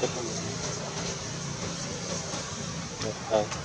cái này. Đây. Đi.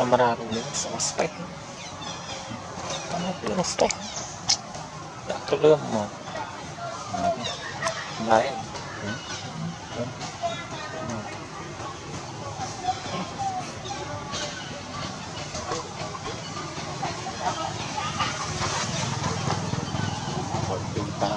Camarada, nossa perna. Dá tudo, mano. Vai. Pode pintar.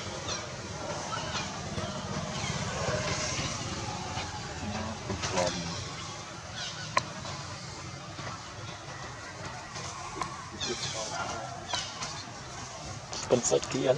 Seit gehen.